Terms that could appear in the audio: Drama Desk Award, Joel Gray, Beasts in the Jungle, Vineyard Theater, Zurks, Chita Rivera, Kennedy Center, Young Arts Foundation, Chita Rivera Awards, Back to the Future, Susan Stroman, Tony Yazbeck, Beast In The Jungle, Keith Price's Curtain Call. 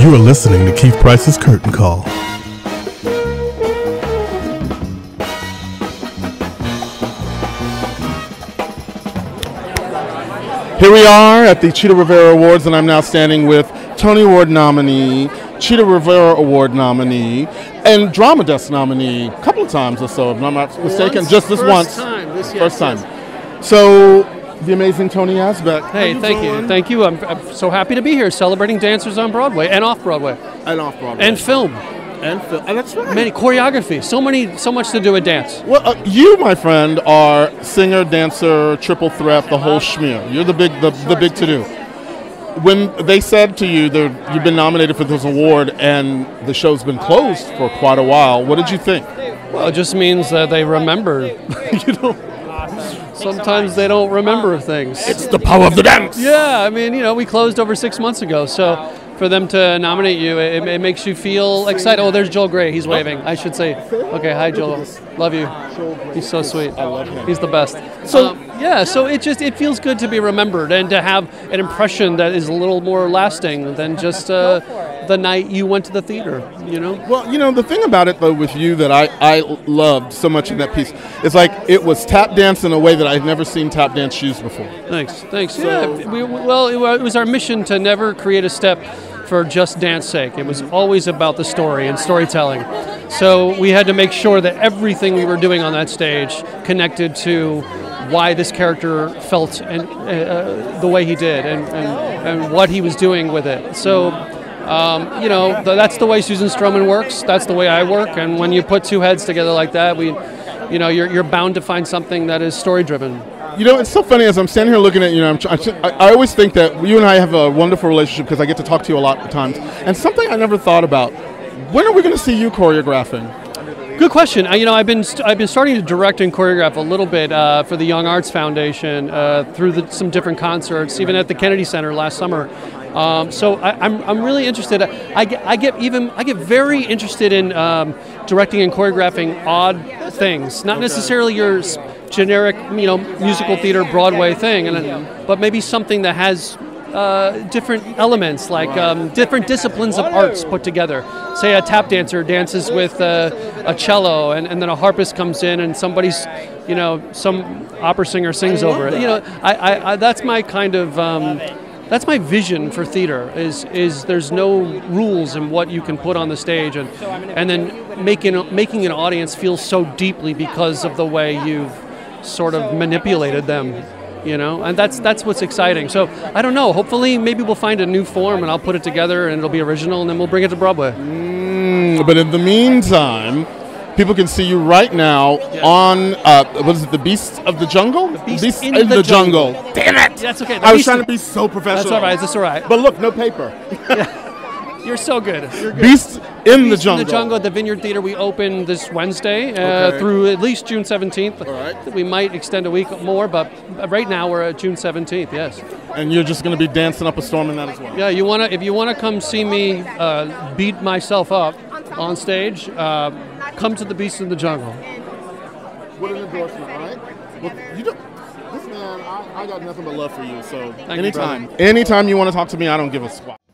You are listening to Keith Price's Curtain Call. Here we are at the Chita Rivera Awards, and I'm now standing with Tony Award nominee, Chita Rivera Award nominee, and Drama Desk nominee a couple of times or so, if I'm not mistaken. First time. So, the amazing Tony Yazbeck. Hey, thank you. I'm so happy to be here celebrating dancers on Broadway and off Broadway. And film. And that's right. Many choreography. So much to do with dance. Well, you, my friend, are singer, dancer, triple threat, the whole schmear. You're the big to do. When they said to you that you've been nominated for this award and the show's been closed for quite a while, what did you think? Well, it just means that they remember, you know. Sometimes they don't remember things. It's the power of the dance. Yeah, I mean, you know, we closed over 6 months ago, so for them to nominate you, it makes you feel excited. Oh, there's Joel Gray. He's waving. I should say, okay, hi, Joel. Love you. He's so sweet. I love him. He's the best. So yeah, so it feels good to be remembered and to have an impression that is a little more lasting than just the night you went to the theater, you know? Well, you know, the thing about it, though, with you that I loved so much in that piece, it's like it was tap dance in a way that I've never seen tap dance used before. Thanks. So, yeah, it was our mission to never create a step for just dance's sake. It was always about the story and storytelling. So we had to make sure that everything we were doing on that stage connected to why this character felt and the way he did and what he was doing with it. So, you know, that's the way Susan Stroman works. That's the way I work. And when you put two heads together like that, you're bound to find something that is story-driven. You know, it's so funny as I'm standing here looking at you. I always think that you and I have a wonderful relationship because I get to talk to you a lot of times. And something I never thought about: when are we going to see you choreographing? Good question. I've been starting to direct and choreograph a little bit for the Young Arts Foundation through some different concerts, even at the Kennedy Center last summer. So I'm really interested. I get very interested in directing and choreographing odd things, not necessarily your generic, you know, musical theater Broadway thing, but maybe something that has different elements, like different disciplines of arts put together. Say a tap dancer dances with a cello, and then a harpist comes in, and somebody's, you know, some opera singer sings over it. You know, I that's my kind of. That's my vision for theater, is there's no rules in what you can put on the stage, and then making an audience feel so deeply because of the way you've sort of manipulated them, you know? And that's what's exciting. So, I don't know, hopefully maybe we'll find a new form and I'll put it together and it'll be original and then we'll bring it to Broadway. But in the meantime, people can see you right now on, what is it, the Beasts of the Jungle? The Beasts in the Jungle. Damn it! That's okay. I was trying to be so professional. That's all right. That's all right. But look, no paper. Yeah. You're so good. You're good. Beasts in the Jungle. In the Jungle at the Vineyard Theater. We open this Wednesday through at least June 17th. All right. We might extend a week more, but right now we're at June 17th, yes. And you're just going to be dancing up a storm in that as well. Yeah, if you want to come see me beat myself up on stage, come to the Beast in the Jungle. What an endorsement, right? Well, this man, I got nothing but love for you, so anytime you want to talk to me, I don't give a squat.